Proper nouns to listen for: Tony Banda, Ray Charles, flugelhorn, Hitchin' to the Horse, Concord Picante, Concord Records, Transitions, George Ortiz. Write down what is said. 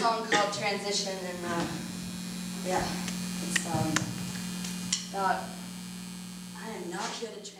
song called Transition, and yeah, it's about, I am not good at transition.